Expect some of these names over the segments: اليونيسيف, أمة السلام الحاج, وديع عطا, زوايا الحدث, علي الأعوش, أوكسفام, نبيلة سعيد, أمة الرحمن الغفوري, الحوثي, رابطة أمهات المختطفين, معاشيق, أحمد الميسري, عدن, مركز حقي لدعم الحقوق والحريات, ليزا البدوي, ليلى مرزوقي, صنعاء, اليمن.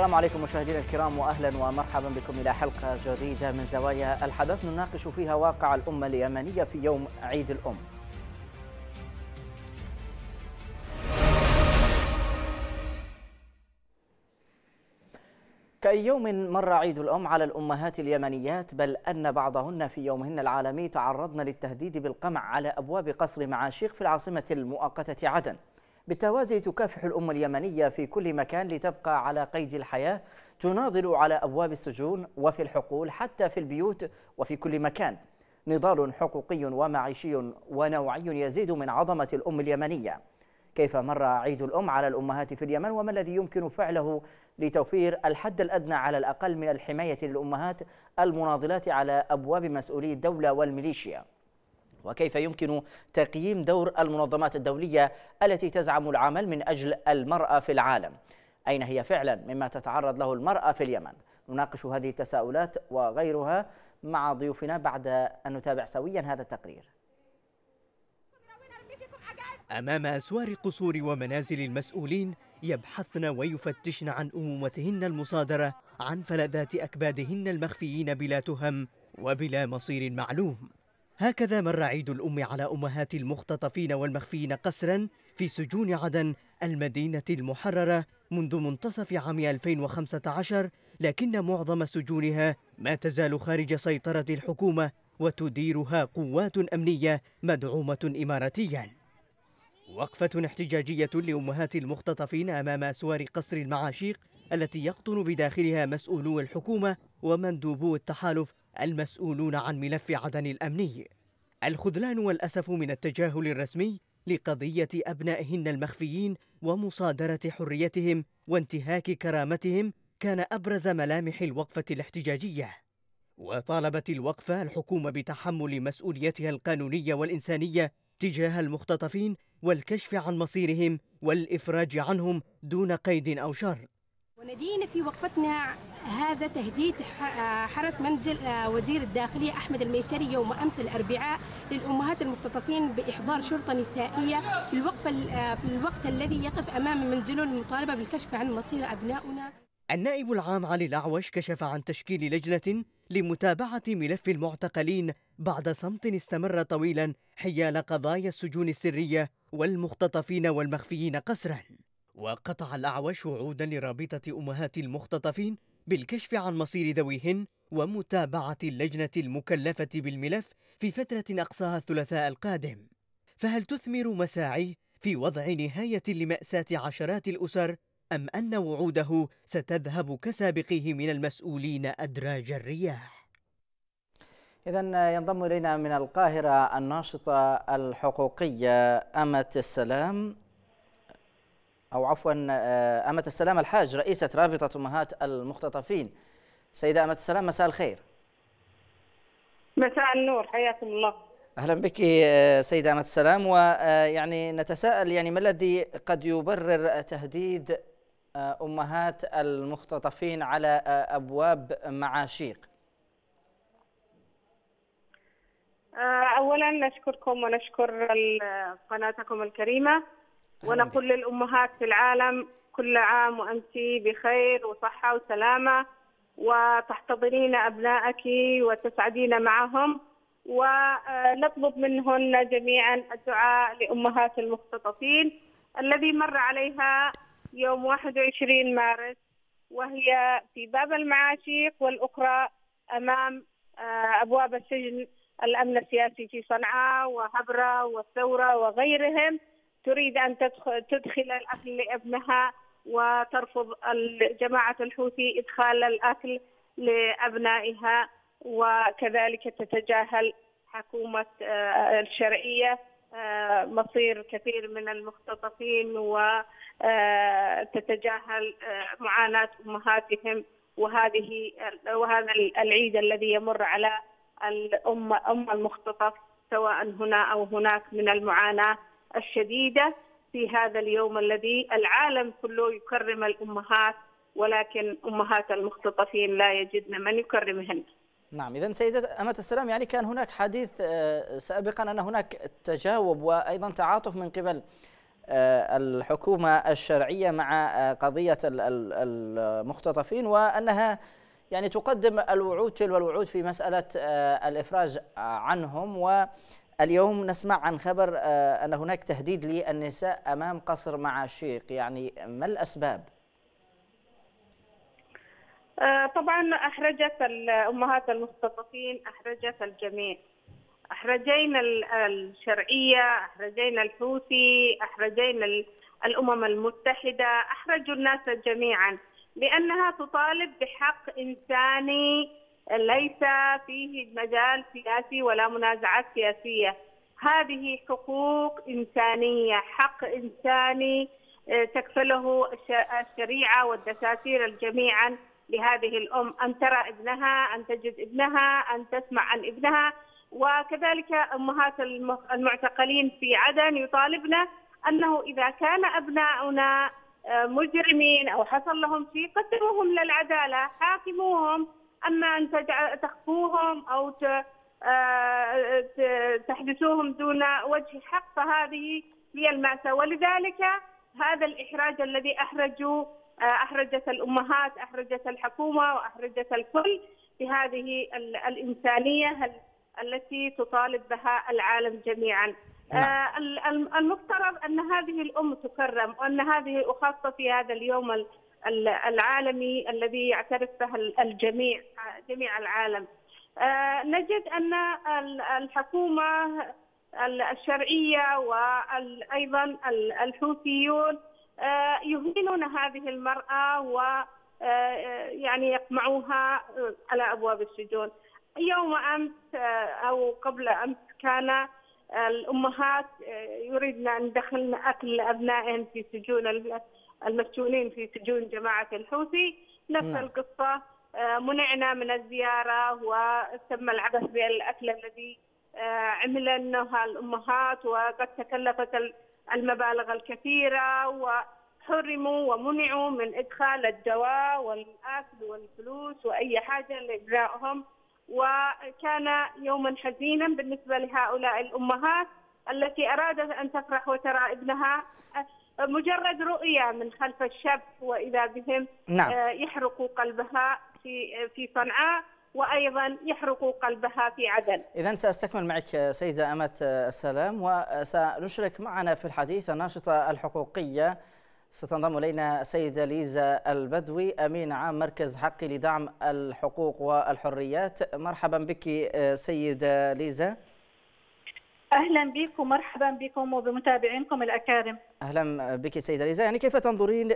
السلام عليكم مشاهدينا الكرام، واهلا ومرحبا بكم الى حلقه جديده من زوايا الحدث نناقش فيها واقع الامه اليمنيه في يوم عيد الام. كأي يوم مر عيد الأم على الأمهات اليمنيات، بل أن بعضهن في يومهن العالمي تعرضن للتهديد بالقمع على أبواب قصر معاشيق في العاصمة المؤقتة عدن. بالتوازي تكافح الأم اليمنية في كل مكان لتبقى على قيد الحياة، تناضل على أبواب السجون وفي الحقول، حتى في البيوت وفي كل مكان. نضال حقوقي ومعيشي ونوعي يزيد من عظمة الأم اليمنية. كيف مر عيد الأم على الأمهات في اليمن، وما الذي يمكن فعله لتوفير الحد الأدنى على الأقل من الحماية للأمهات المناضلات على أبواب مسؤولي الدولة والميليشيا، وكيف يمكن تقييم دور المنظمات الدولية التي تزعم العمل من أجل المرأة في العالم؟ أين هي فعلا مما تتعرض له المرأة في اليمن؟ نناقش هذه التساؤلات وغيرها مع ضيوفنا بعد أن نتابع سويا هذا التقرير. أمام أسوار قصور ومنازل المسؤولين يبحثن ويفتشن عن أمومتهن المصادرة، عن فلذات أكبادهن المخفيين بلا تهم وبلا مصير معلوم. هكذا مر عيد الأم على أمهات المختطفين والمخفيين قسرا في سجون عدن المدينة المحررة منذ منتصف عام 2015، لكن معظم سجونها ما تزال خارج سيطرة الحكومة وتديرها قوات أمنية مدعومة إماراتيا. وقفة احتجاجية لأمهات المختطفين أمام أسوار قصر المعاشيق التي يقطن بداخلها مسؤولو الحكومة ومندوبو التحالف المسؤولون عن ملف عدن الأمني. الخذلان والأسف من التجاهل الرسمي لقضية أبنائهن المخفيين ومصادرة حريتهم وانتهاك كرامتهم كان أبرز ملامح الوقفة الاحتجاجية. وطالبت الوقفة الحكومة بتحمل مسؤوليتها القانونية والإنسانية تجاه المختطفين والكشف عن مصيرهم والإفراج عنهم دون قيد أو شر. وندينا في وقفتنا هذا تهديد حرس منزل وزير الداخلية أحمد الميسري يوم أمس الأربعاء للأمهات المختطفين بإحضار شرطة نسائية في الوقت الذي يقف أمام منزله للمطالبة بالكشف عن مصير أبنائنا. النائب العام علي الأعوش كشف عن تشكيل لجنة لمتابعة ملف المعتقلين بعد صمت استمر طويلا حيال قضايا السجون السرية والمختطفين والمخفيين قسرا. وقطع الأعوش وعودا لرابطة أمهات المختطفين بالكشف عن مصير ذويهن ومتابعة اللجنة المكلفة بالملف في فترة أقصاها الثلاثاء القادم. فهل تثمر مساعي في وضع نهاية لمأساة عشرات الأسر، أم أن وعوده ستذهب كسابقيه من المسؤولين أدراج الرياح؟ إذن ينضم إلينا من القاهرة الناشطة الحقوقية أمة السلام الحاج، رئيسة رابطة أمهات المختطفين. سيدة أمة السلام، مساء الخير. مساء النور، حياكم الله. أهلا بك سيدة أمة السلام. ويعني نتساءل ما الذي قد يبرر تهديد أمهات المختطفين على أبواب معاشيق؟ أولا نشكركم ونشكر قناتكم الكريمة، ونقول للأمهات في العالم كل عام وأنت بخير وصحة وسلامة، وتحتضنين أبنائك وتسعدين معهم، ونطلب منهن جميعا الدعاء لأمهات المختطفين الذي مر عليها يوم 21 مارس، وهي في باب المعاشيق والأخرى أمام أبواب السجن الأمن السياسي في صنعاء وهبرة والثورة وغيرهم، تريد أن تدخل الأكل لأبنها، وترفض جماعة الحوثي إدخال الأكل لأبنائها، وكذلك تتجاهل حكومة الشرعية مصير كثير من المختطفين، وتتجاهل معاناة أمهاتهم. وهذا العيد الذي يمر على أم المختطف سواء هنا أو هناك من المعاناة الشديدة في هذا اليوم الذي العالم كله يكرم الأمهات، ولكن أمهات المختطفين لا يجدن من يكرمهن. نعم. إذن سيدة أمة السلام، كان هناك حديث سابقا أن هناك تجاوب وأيضا تعاطف من قبل الحكومة الشرعية مع قضية المختطفين، وأنها يعني تقدم الوعود تلو الوعود في مسألة الإفراج عنهم. واليوم نسمع عن خبر أن هناك تهديد للنساء أمام قصر معاشيق، يعني ما الأسباب؟ طبعا أحرجت الأمهات المختطفين، أحرجت الجميع، أحرجينا الشرعية، أحرجينا الحوثي، أحرجينا الأمم المتحدة، أحرجوا الناس جميعا لأنها تطالب بحق إنساني ليس فيه مجال سياسي ولا منازعات سياسية. هذه حقوق إنسانية، حق إنساني تكفله الشريعة والدساتير جميعا لهذه الأم، أن ترى ابنها، أن تجد ابنها، أن تسمع عن ابنها. وكذلك أمهات المعتقلين في عدن يطالبنا أنه إذا كان أبناؤنا مجرمين أو حصل لهم شيء قدموهم للعدالة، حاكموهم، أما أن تخفوهم أو تحبسوهم دون وجه حق، فهذه هي المأساة. ولذلك هذا الإحراج الذي أحرجت الأمهات، أحرجت الحكومة وأحرجت الكل بهذه الإنسانية التي تطالب بها العالم جميعا. المفترض أن هذه الأم تكرم، وأن هذه وخاصة في هذا اليوم العالمي الذي يعترف به الجميع، جميع العالم. نجد أن الحكومة الشرعية وأيضا الحوثيون يهينون هذه المرأة ويعني يقمعوها على أبواب السجون. يوم أمس أو قبل أمس كان الأمهات يريدن أن دخلن أكل أبنائهن في سجون المسجونين في سجون جماعة الحوثي، نفس القصة، منعنا من الزيارة وتم العبث بالأكل الذي عملنها الأمهات، وقد تكلفت المبالغ الكثيرة وحرموا ومنعوا من إدخال الدواء والأكل والفلوس وأي حاجة لإجزائهم. وكان يوما حزينا بالنسبة لهؤلاء الأمهات التي أرادت أن تفرح وترى ابنها، مجرد رؤية من خلف الشب وإذا بهم يحرقوا قلبها في صنعاء، وأيضا يحرقوا قلبها في عدن. إذن سأستكمل معك سيدة أمة السلام، وسنشرك معنا في الحديث الناشطة الحقوقية. ستنضم إلينا السيدة ليزا البدوي، أمين عام مركز حقي لدعم الحقوق والحريات. مرحبا بك سيدة ليزا. أهلا بكم، مرحبا بكم وبمتابعينكم الأكارم. أهلا بك سيدة ليزا. يعني كيف تنظرين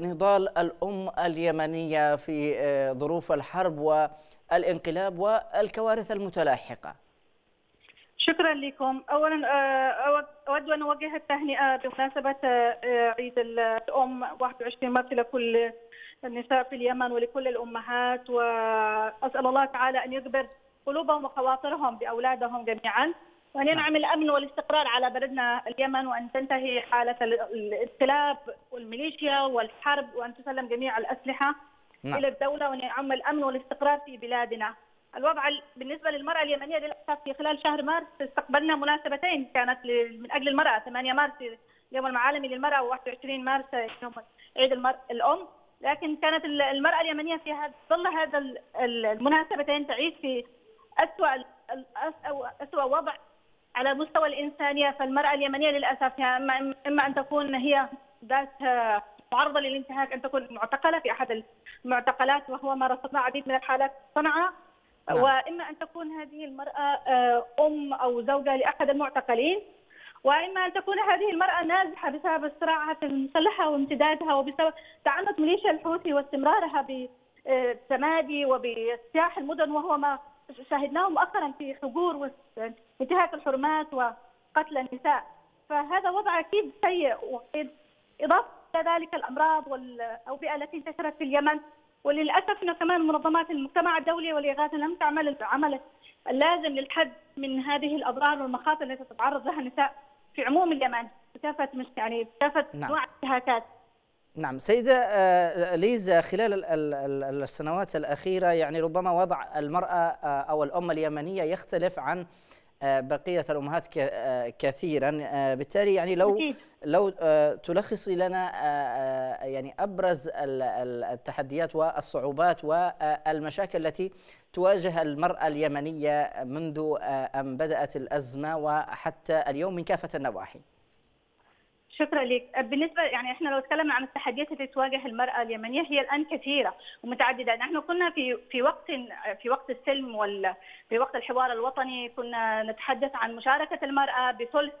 لنضال الأم اليمنية في ظروف الحرب والانقلاب والكوارث المتلاحقة؟ شكرا لكم. اولا اود ان اوجه التهنئه بمناسبه عيد الام 21 مارس لكل النساء في اليمن ولكل الامهات، واسال الله تعالى ان يجبر قلوبهم وخواطرهم باولادهم جميعا، وان ينعم الامن والاستقرار على بلدنا اليمن، وان تنتهي حاله الانقلاب والميليشيا والحرب، وان تسلم جميع الاسلحه الى الدوله، وان يعم الامن والاستقرار في بلادنا. الوضع بالنسبة للمرأة اليمنية للأسف في خلال شهر مارس استقبلنا مناسبتين كانت من أجل المرأة، 8 مارس اليوم العالمي للمرأة و21 مارس عيد الأم، لكن كانت المرأة اليمنية في ظل هذا المناسبتين تعيش في أسوأ وضع على مستوى الإنسانية. فالمرأة اليمنية للأسف إما أن تكون هي ذات معرضة للانتهاك، أن تكون معتقلة في أحد المعتقلات وهو ما رصدناه عديد من الحالات في صنعاء، وإما أن تكون هذه المرأة أم أو زوجة لأحد المعتقلين، وإما أن تكون هذه المرأة نازحة بسبب الصراعات المسلحة وامتدادها وبسبب تعنت ميليشيا الحوثي واستمرارها بالتمادي وباجتياح المدن، وهو ما شاهدناه مؤخرا في حجور وانتهاك الحرمات وقتل النساء. فهذا وضع أكيد سيء، وإضافة ذلك الأمراض والأوبئة التي انتشرت في اليمن، وللأسف أنه كمان منظمات المجتمع الدولي والإغاثة لم تعمل العمل اللازم للحد من هذه الأضرار والمخاطر التي تتعرض لها النساء في عموم اليمن بكافة أنواع الانتهاكات. نعم سيدة ليزا، خلال السنوات الأخيرة يعني ربما وضع المرأة أو الأم اليمنية يختلف عن بقية الأمهات كثيرا. بالتالي يعني لو تلخصي لنا يعني أبرز التحديات والصعوبات والمشاكل التي تواجه المرأة اليمنية منذ أن بدأت الأزمة وحتى اليوم من كافة النواحي. شكرا لك. بالنسبه يعني احنا لو تكلمنا عن التحديات التي تواجه المراه اليمنيه هي الان كثيره ومتعدده. نحن كنا في وقت السلم في وقت الحوار الوطني كنا نتحدث عن مشاركه المراه بثلث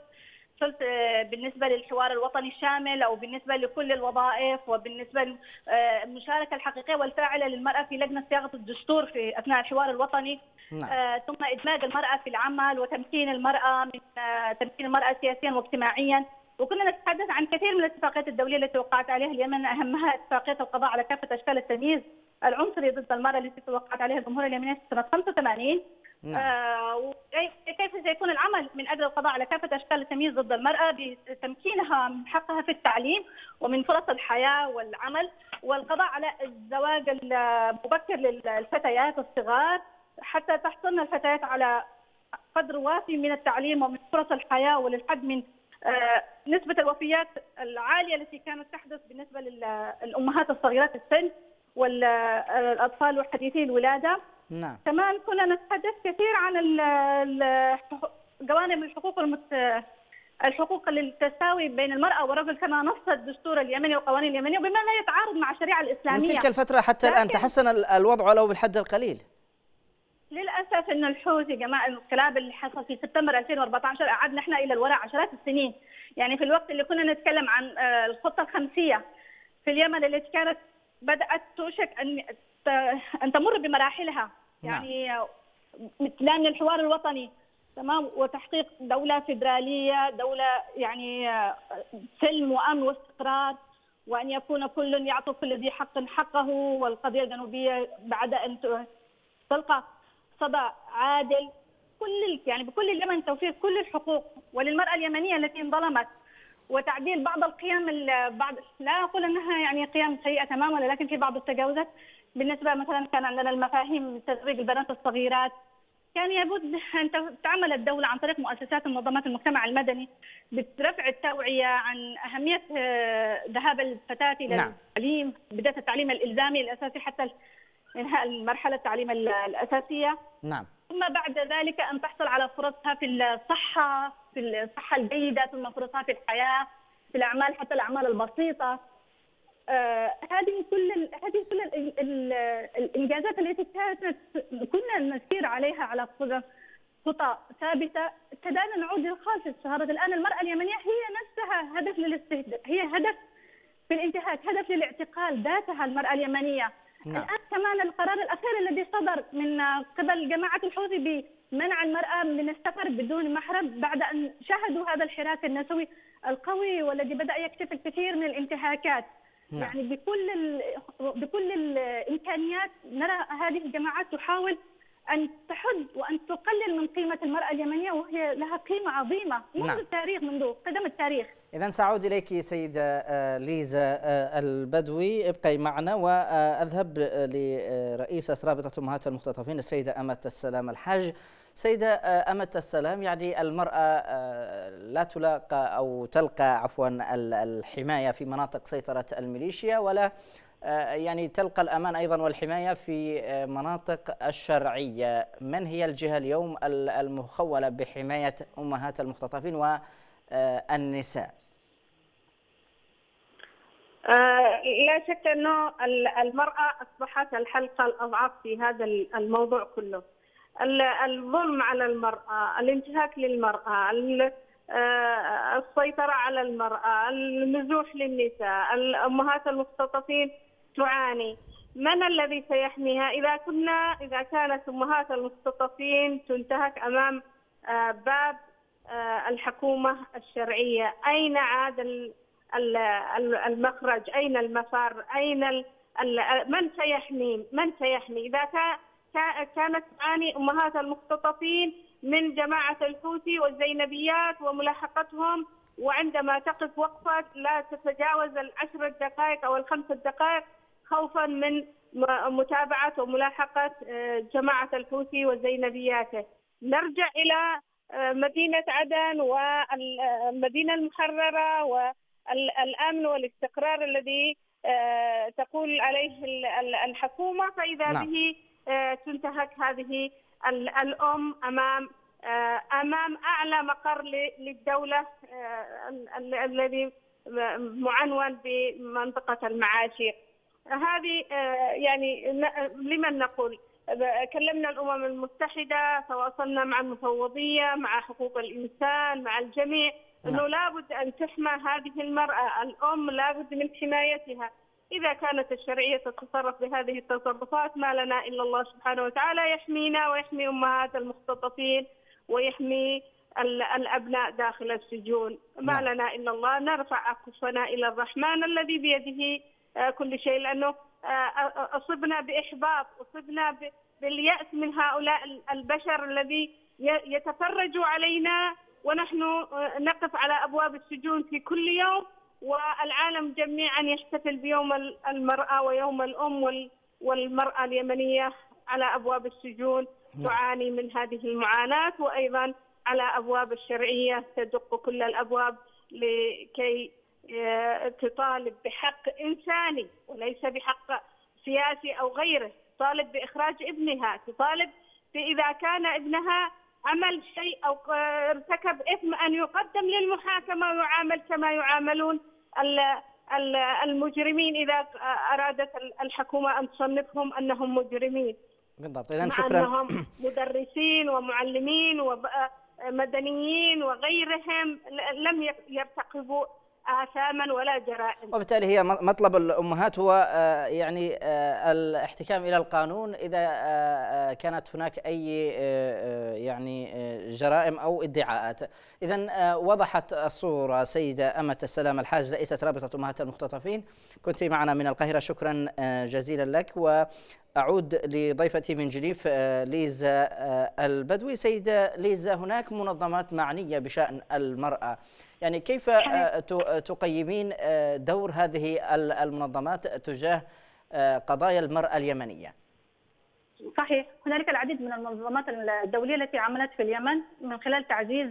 بالنسبه للحوار الوطني الشامل او بالنسبه لكل الوظائف وبالنسبه للمشاركه الحقيقيه والفاعله للمراه في لجنه صياغه الدستور في اثناء الحوار الوطني. ثم ادماج المراه في العمل وتمكين المراه من تمكين المراه سياسيا واجتماعيا. وكنا نتحدث عن كثير من الاتفاقيات الدوليه التي وقعت عليها اليمن، اهمها اتفاقيه القضاء على كافه اشكال التمييز العنصري ضد المراه التي توقعت عليها الجمهوريه اليمنيه في سنه 85. نعم. كيف سيكون العمل من اجل القضاء على كافه اشكال التمييز ضد المراه بتمكينها من حقها في التعليم ومن فرص الحياه والعمل، والقضاء على الزواج المبكر للفتيات والصغار حتى تحصلن الفتيات على قدر وافي من التعليم ومن فرص الحياه، وللحد من نسبة الوفيات العالية التي كانت تحدث بالنسبة للأمهات الصغيرات السن والأطفال وحديثي الولادة. نعم. كمان كنا نتحدث كثير عن جوانب الحقوق للتساوي بين المرأة والرجل كما نص الدستور اليمني والقوانين اليمنية وبما لا يتعارض مع الشريعة الإسلامية. من تلك الفترة حتى الآن تحسن الوضع ولو بالحد القليل. للاسف ان الحوثي جماعه الانقلاب اللي حصل في سبتمبر 2014 قعدنا احنا الى الوراء عشرات السنين، يعني في الوقت اللي كنا نتكلم عن الخطه الخمسيه في اليمن التي كانت بدات توشك ان تمر بمراحلها، يعني لا من الحوار الوطني تمام وتحقيق دوله فيدراليه، دوله يعني سلم وامن واستقرار، وان يكون كل يعطي كل ذي حق حقه، والقضيه الجنوبيه بعد ان تلقى صدى عادل، يعني بكل اليمن توفير كل الحقوق، وللمرأة اليمنية التي انظلمت وتعديل بعض القيم، لا أقول أنها يعني قيم سيئة تماما، ولكن في بعض التجاوزات. بالنسبة مثلا كان عندنا المفاهيم تزويج البنات الصغيرات، كان يجب أن تعمل الدولة عن طريق مؤسسات ومنظمات المجتمع المدني برفع التوعية عن أهمية ذهاب الفتاة إلى التعليم، بداية التعليم الإلزامي الأساسي حتى انهاء المرحله التعليم الاساسيه. نعم. ثم بعد ذلك ان تحصل على فرصها في الصحه، الجيده، ثم فرصها في الحياه، في الاعمال حتى الاعمال البسيطه. هذه كل الانجازات التي كانت كنا نسير عليها على خطى ثابته، ابتدانا نعود للخاسر. صارت الان المراه اليمنيه هي نفسها هدف للاستهداف، هي هدف في الانتهاك، هدف للاعتقال ذاتها المراه اليمنيه. نعم. الآن كمان القرار الأخير الذي صدر من قبل جماعة الحوثي بمنع المرأة من السفر بدون محرم بعد أن شاهدوا هذا الحراك النسوي القوي والذي بدأ يكشف الكثير من الانتهاكات. نعم. يعني بكل الإمكانيات نرى هذه الجماعات تحاول أن تحد وأن تقلل من قيمة المرأة اليمنية وهي لها قيمة عظيمة منذ التاريخ، منذ قدم التاريخ. إذن سأعود إليك سيدة ليزا البدوي، ابقي معنا. وأذهب لرئيسة رابطة أمهات المختطفين السيدة أمة السلام الحاج. سيدة أمة السلام، يعني المرأة لا تلاقى أو تلقى عفوا الحماية في مناطق سيطرة الميليشيا، ولا يعني تلقى الأمان أيضا والحماية في مناطق الشرعية. من هي الجهة اليوم المخولة بحماية أمهات المختطفين والنساء؟ لا شك أنه المرأة أصبحت الحلقة الأضعف في هذا الموضوع كله. الظلم على المرأة، الانتهاك للمرأة، السيطرة على المرأة، النزوح للنساء، الأمهات المختطفين تعاني. من الذي سيحميها إذا كانت أمهات المختطفين تنتهك أمام باب الحكومة الشرعية؟ أين عاد المخرج؟ أين المفر؟ أين من سيحمي؟ إذا كانت تعاني أمهات المختطفين من جماعة الحوثي والزينبيات وملاحقتهم، وعندما تقف وقفة لا تتجاوز 10 دقائق أو 5 دقائق خوفا من متابعة وملاحقة جماعة الحوثي وزينبياته. نرجع إلى مدينة عدن والمدينة المحررة والأمن والاستقرار الذي تقول عليه الحكومة، فإذا به تنتهك هذه الأم أمام أعلى مقر للدولة الذي معنون بمنطقة المعاشيق. هذه يعني لمن نقول، كلمنا الأمم المتحدة، تواصلنا مع المفوضية، مع حقوق الإنسان، مع الجميع، أنه لابد أن تحمى هذه المرأة الأم، لابد من حمايتها. إذا كانت الشرعية تتصرف بهذه التصرفات، ما لنا إلا الله سبحانه وتعالى يحمينا ويحمي أمهات المختطفين ويحمي الأبناء داخل السجون. ما لنا إلا الله، نرفع أكفنا إلى الرحمن الذي بيده كل شيء، لأنه أصبنا بإحباط، أصبنا باليأس من هؤلاء البشر الذي يتفرج علينا ونحن نقف على أبواب السجون في كل يوم، والعالم جميعا يحتفل بيوم المرأة ويوم الأم، والمرأة اليمنية على أبواب السجون تعاني من هذه المعاناة، وأيضا على أبواب الشرعية تدق كل الأبواب لكي تطالب بحق إنساني وليس بحق سياسي أو غيره. تطالب بإخراج ابنها، تطالب إذا كان ابنها عمل شيء أو ارتكب إثم أن يقدم للمحاكمة ويعامل كما يعاملون المجرمين، إذا أرادت الحكومة أن تصنفهم أنهم مجرمين. بالضبط. إذن شكرا. أنهم مدرسين ومعلمين ومدنيين وغيرهم لم يرتقبوا آثاما ولا جرائم، وبالتالي هي مطلب الأمهات هو يعني الاحتكام إلى القانون إذا كانت هناك أي يعني جرائم أو ادعاءات. إذن وضحت الصورة سيدة أمة السلام الحاج، رئيسة رابطة أمهات المختطفين، كنت معنا من القاهرة، شكرا جزيلا لك. وأعود لضيفتي من جنيف ليزا البدوي. سيدة ليزا، هناك منظمات معنية بشأن المرأة، يعني كيف تقيمين دور هذه المنظمات تجاه قضايا المرأة اليمنية؟ صحيح، هنالك العديد من المنظمات الدولية التي عملت في اليمن من خلال تعزيز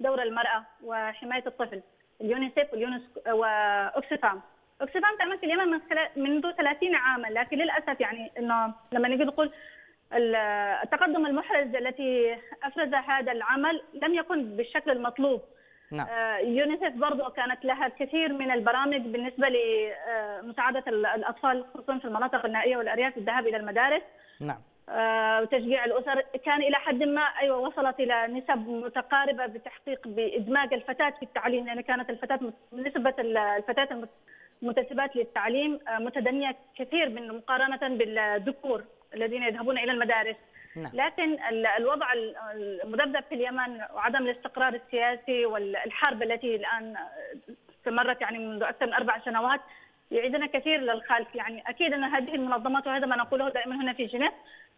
دور المرأة وحماية الطفل، اليونيسيف وأوكسفام. أوكسفام تعمل في اليمن منذ 30 عاما، لكن للأسف يعني إنه لما نجي نقول التقدم المحرز التي أفرز هذا العمل لم يكن بالشكل المطلوب. يونيسف برضو كانت لها كثير من البرامج بالنسبة لمساعدة الأطفال خصوصا في المناطق النائية والأرياف، الذهاب إلى المدارس، نعم، وتشجيع الأسر. كان إلى حد ما أيوة وصلت إلى نسب متقاربة بالتحقيق بإدماج الفتاة في التعليم، يعني كانت الفتاة نسبة الفتاة المنتسبات للتعليم متدنية كثير من مقارنة بالذكور الذين يذهبون إلى المدارس. لكن الوضع المذبذب في اليمن وعدم الاستقرار السياسي والحرب التي الآن استمرت يعني منذ أكثر من 4 سنوات يعيدنا كثير للخلف. يعني أكيد أن هذه المنظمات، وهذا ما نقوله دائما هنا في جنيف،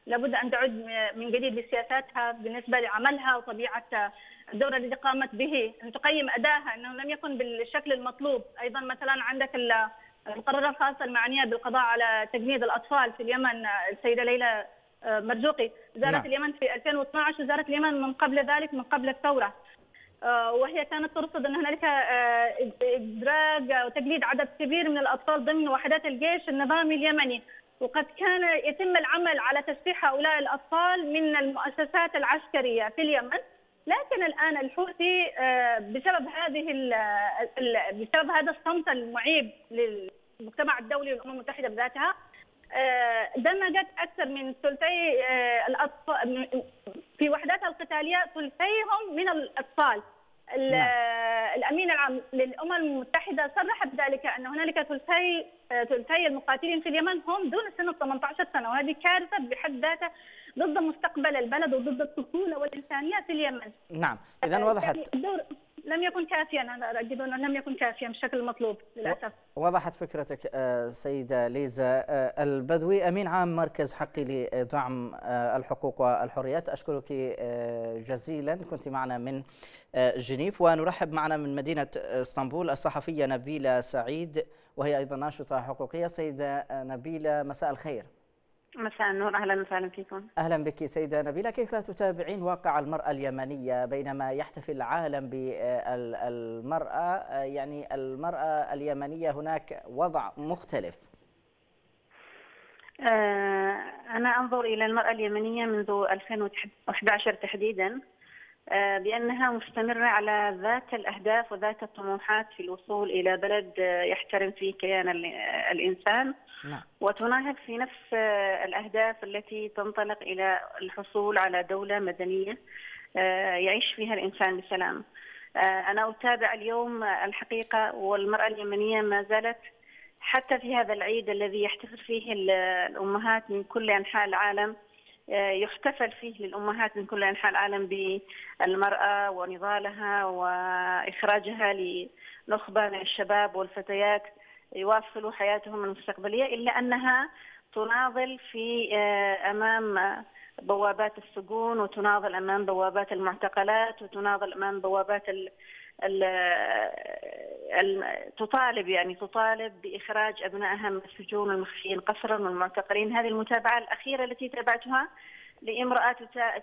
لابد أن تعود من جديد لسياساتها بالنسبة لعملها وطبيعة الدور الذي قامت به، أن تقيم أدائها أنه لم يكن بالشكل المطلوب. أيضا مثلا عندك القرارات الخاصة المعنية بالقضاء على تجنيد الأطفال في اليمن، السيدة ليلى مرزوقي، زارت اليمن في 2012 وزارت اليمن من قبل ذلك، من قبل الثورة، وهي كانت ترصد أن هنالك إدراج وتجليد عدد كبير من الأطفال ضمن وحدات الجيش النظامي اليمني، وقد كان يتم العمل على تسليح هؤلاء الأطفال من المؤسسات العسكرية في اليمن. لكن الآن الحوثي بسبب هذا الصمت المعيب للمجتمع الدولي والأمم المتحدة بذاتها، دمجت أكثر من ثلثي الأطفال في وحداتها القتالية، ثلثيهم من الأطفال. الأمين العام للأمم المتحدة صرح بذلك، أن هنالك ثلثي المقاتلين في اليمن هم دون سن 18 سنة، وهذه كارثة بحد ذاتها ضد مستقبل البلد وضد الطفولة والإنسانية في اليمن. نعم، إذا وضحت لم يكن كافيا، أنا أجد أنه لم يكن كافيا بالشكل المطلوب للأسف. وضحت فكرتك سيدة ليزا البدوي، أمين عام مركز حقي لدعم الحقوق والحريات. أشكرك جزيلا، كنت معنا من جنيف. ونرحب معنا من مدينة اسطنبول الصحفية نبيلة سعيد، وهي أيضا ناشطة حقوقية. سيدة نبيلة، مساء الخير. مساء النور، أهلا وسهلا فيكم. أهلا بك سيدة نبيلة، كيف تتابعين واقع المرأة اليمنية بينما يحتفل العالم بالمرأة؟ يعني المرأة اليمنية هناك وضع مختلف. أنا أنظر إلى المرأة اليمنية منذ 2011 تحديدا بأنها مستمرة على ذات الأهداف وذات الطموحات في الوصول إلى بلد يحترم فيه كيان الإنسان، وتناهض في نفس الأهداف التي تنطلق إلى الحصول على دولة مدنية يعيش فيها الإنسان بسلام. أنا أتابع اليوم الحقيقة، والمرأة اليمنية ما زالت حتى في هذا العيد الذي يحتفل فيه الأمهات من كل أنحاء العالم، يحتفل فيه للأمهات من كل أنحاء العالم بالمرأة ونضالها وإخراجها لنخبة من الشباب والفتيات يواصلوا حياتهم المستقبلية، إلا أنها تناضل في أمام بوابات السجون، وتناضل أمام بوابات المعتقلات، وتناضل أمام بوابات تطالب بإخراج أبنائها من السجون والمخفيين قسرا والمعتقلين. هذه المتابعة الأخيرة التي تابعتها لامرأة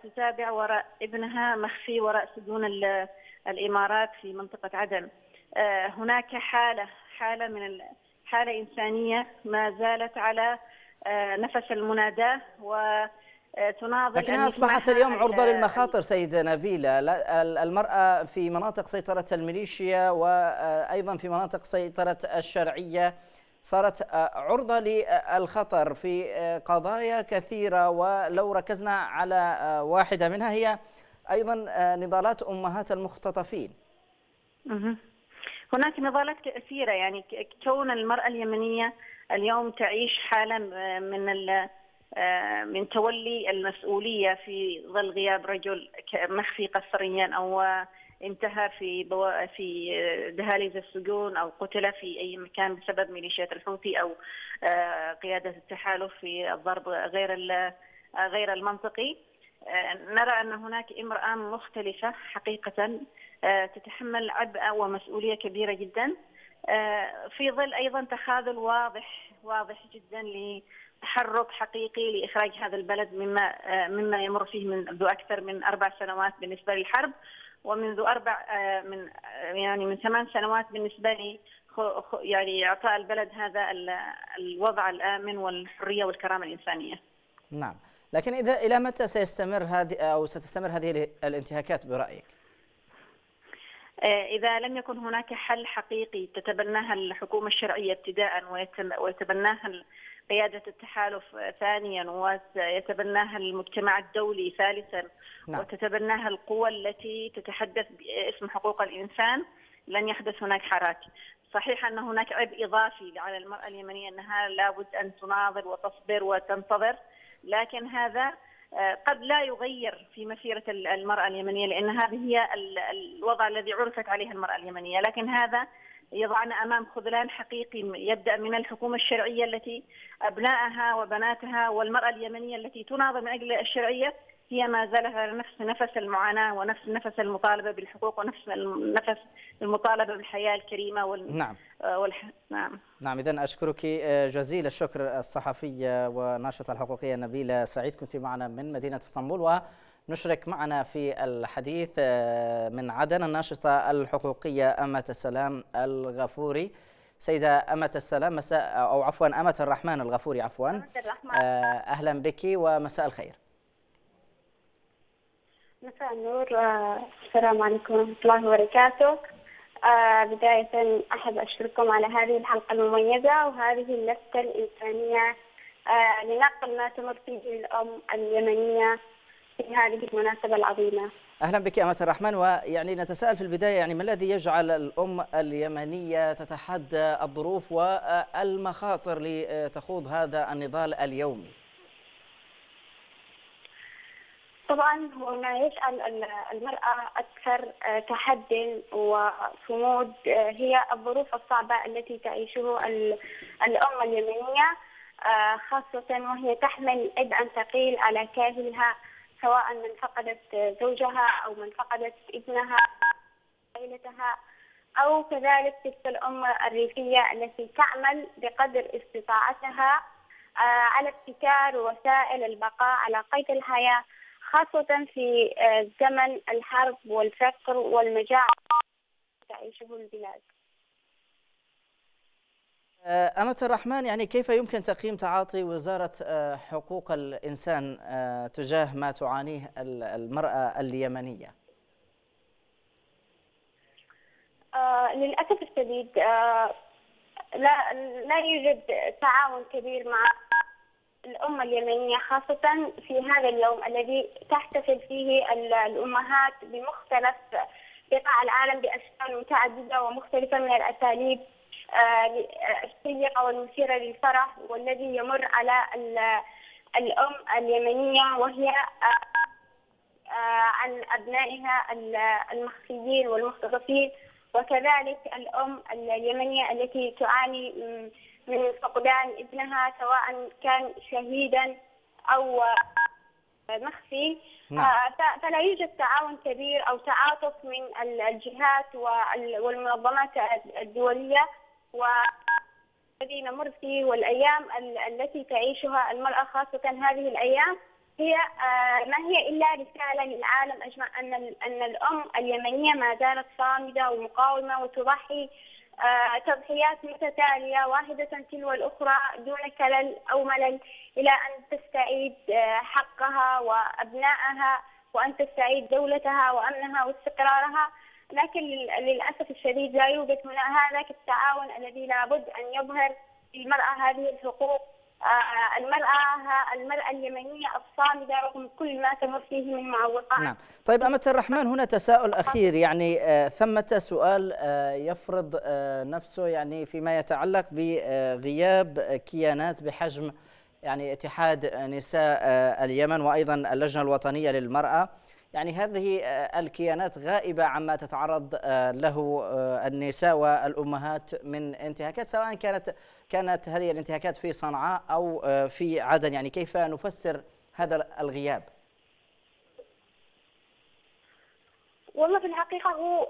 تتابع وراء ابنها مخفي وراء سجون الإمارات في منطقة عدن. هناك حالة إنسانية ما زالت على نفس المناداة وتناضل، لكنها أصبحت اليوم عرضة للمخاطر. سيدة نبيلة، المرأة في مناطق سيطرة الميليشيا وأيضا في مناطق سيطرة الشرعية صارت عرضة للخطر في قضايا كثيرة، ولو ركزنا على واحدة منها هي أيضا نضالات أمهات المختطفين. هناك نضالات كثيرة، يعني كون المرأة اليمنية اليوم تعيش حالة من تولي المسؤولية في ظل غياب رجل مخفي قسريا أو انتهى في دهاليز السجون أو قتل في أي مكان بسبب ميليشيات الحوثي أو قيادة التحالف في الضرب غير المنطقي. نرى أن هناك امرأة مختلفة حقيقة تتحمل عبء ومسؤولية كبيرة جدا، في ظل أيضا تخاذل واضح جدا لتحرك حقيقي لإخراج هذا البلد مما يمر فيه منذ أكثر من 4 سنوات بالنسبة للحرب، ومنذ من 8 سنوات بالنسبة لي يعني إعطاء البلد هذا الوضع الآمن والحرية والكرامة الإنسانية. نعم، لكن إلى متى ستستمر هذه الانتهاكات برأيك؟ إذا لم يكن هناك حل حقيقي تتبناها الحكومة الشرعية ابتداء ويتبناها قيادة التحالف ثانيا ويتبناها المجتمع الدولي ثالثا، وتتبناها القوى التي تتحدث باسم حقوق الإنسان، لن يحدث هناك حراك. صحيح أن هناك عبء إضافي على المرأة اليمنية أنها لابد أن تناضل وتصبر وتنتظر، لكن هذا قد لا يغير في مسيرة المرأة اليمنية، لأن هذه هي الوضع الذي عرفت عليها المرأة اليمنية، لكن هذا يضعنا أمام خذلان حقيقي يبدأ من الحكومة الشرعية التي أبنائها وبناتها والمرأة اليمنية التي تناضل من أجل الشرعية هي ما زالت على نفس المعاناة ونفس المطالبة بالحقوق ونفس المطالبة بالحياة الكريمة نعم. نعم، إذن أشكرك جزيل الشكر الصحفية وناشطة الحقوقية نبيلة سعيد، كنت معنا من مدينة اسطنبول. ونشرك معنا في الحديث من عدن الناشطة الحقوقية أمة السلام الغفوري. سيدة أمة السلام، مساء أو عفوا أمة الرحمن الغفوري، عفوا، أهلا بك ومساء الخير. مساء النور، السلام عليكم ورحمة الله وبركاته. بداية أحب أشكركم على هذه الحلقة المميزة وهذه اللفتة الإنسانية لنقل ما تمر فيه الأم اليمنية في هذه المناسبة العظيمة. أهلا بك أمة الرحمن. ويعني نتساءل في البداية، يعني ما الذي يجعل الأم اليمنية تتحدى الظروف والمخاطر لتخوض هذا النضال اليومي؟ طبعا هو ما يجعل المرأة أكثر تحدي وصمود هي الظروف الصعبة التي تعيشه الأم اليمنية، خاصة وهي تحمل عبئا ثقيل على كاهلها، سواء من فقدت زوجها أو من فقدت ابنها عائلتها، أو كذلك تلك الأم الريفية التي تعمل بقدر استطاعتها على ابتكار وسائل البقاء على قيد الحياة، خاصة في زمن الحرب والفقر والمجاعة تعيشه البلاد. أمة الرحمن، يعني كيف يمكن تقييم تعاطي وزارة حقوق الإنسان تجاه ما تعانيه المرأة اليمنية؟ للأسف الشديد لا يوجد تعاون كبير مع الأمة اليمنية، خاصة في هذا اليوم الذي تحتفل فيه الأمهات بمختلف بقاع العالم بأشكال متعددة ومختلفة من الأساليب الشيقة والمثيرة للفرح، والذي يمر على الأم اليمنية وهي عن أبنائها المخفيين والمختطفين، وكذلك الأم اليمنية التي تعاني من فقدان ابنها سواء كان شهيدا أو مخفي. نعم. فلا يوجد تعاون كبير أو تعاطف من الجهات والمنظمات الدولية والذي نمر فيه، والأيام التي تعيشها المرأة خاصة هذه الأيام هي ما هي إلا رسالة للعالم أجمع أن الأم اليمنية ما زالت صامدة ومقاومة وتضحي تضحيات متتالية واحدة تلو الأخرى دون كلل أو ملل إلى أن تستعيد حقها وأبنائها، وأن تستعيد دولتها وأمنها واستقرارها. لكن للأسف الشديد لا يوجد هذاك التعاون الذي لابد أن يظهر للمرأة هذه الحقوق. المرأة اليمنية الصامدة رغم كل ما تمر فيه من معوقات. نعم. طيب أمة الرحمن، هنا تساؤل أخير، يعني ثمة سؤال يفرض نفسه، يعني فيما يتعلق بغياب كيانات بحجم يعني اتحاد نساء اليمن وأيضا اللجنة الوطنية للمرأة، يعني هذه الكيانات غائبة عما تتعرض له النساء والأمهات من انتهاكات، سواء كانت هذه الانتهاكات في صنعاء أو في عدن، يعني كيف نفسر هذا الغياب؟ والله في الحقيقة هو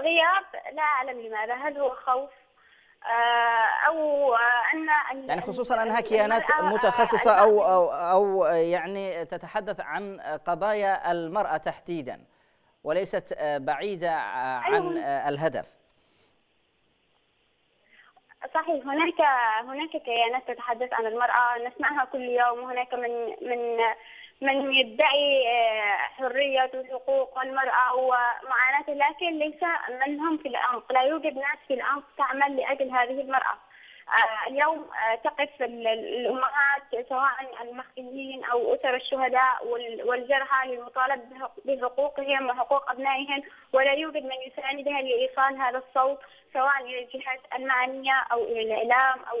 غياب لا أعلم لماذا، هل هو خوف أو أن يعني خصوصا أنها كيانات متخصصة أو يعني تتحدث عن قضايا المرأة تحديدا وليست بعيدة عن الهدف. صحيح، هناك كيانات تتحدث عن المرأة، نسمعها كل يوم، وهناك من يدعي حرية وحقوق المرأة ومعاناتها، لكن ليس من هم في العمق، لا يوجد ناس في العمق تعمل لأجل هذه المرأة. اليوم تقف الأمهات سواء المخفيين أو أسر الشهداء والجرحى للمطالبة بحقوقهم وحقوق أبنائهم، ولا يوجد من يساندها لإيصال هذا الصوت سواء إلى الجهات المعنية أو إلى الإعلام أو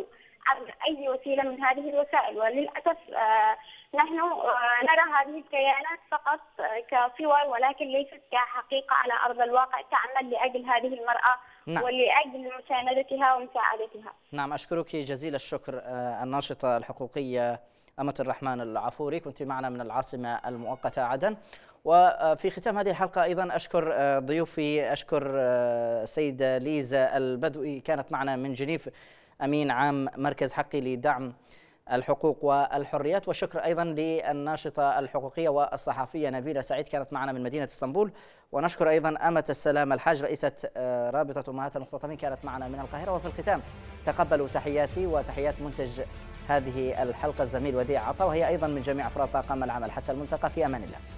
عبر أي وسيلة من هذه الوسائل. وللأسف نحن نرى هذه الكيانات فقط كصور، ولكن ليست كحقيقة على أرض الواقع تعمل لأجل هذه المرأة. نعم. ولأجل مساندتها ومساعدتها. نعم، أشكرك جزيل الشكر الناشطة الحقوقية أمة الرحمن الغفوري، كنت معنا من العاصمة المؤقتة عدن. وفي ختام هذه الحلقة أيضا أشكر ضيوفي، أشكر السيدة ليزا البدوي كانت معنا من جنيف، أمين عام مركز حقي لدعم الحقوق والحريات، والشكر أيضا للناشطة الحقوقية والصحفية نبيلة سعيد كانت معنا من مدينة اسطنبول، ونشكر أيضا أمة السلام الحاج رئيسة رابطة أمهات المختطفين كانت معنا من القاهرة. وفي الختام تقبلوا تحياتي وتحيات منتج هذه الحلقة الزميل وديع عطا، وهي أيضا من جميع أفراد طاقم العمل. حتى الملتقى، في أمان الله.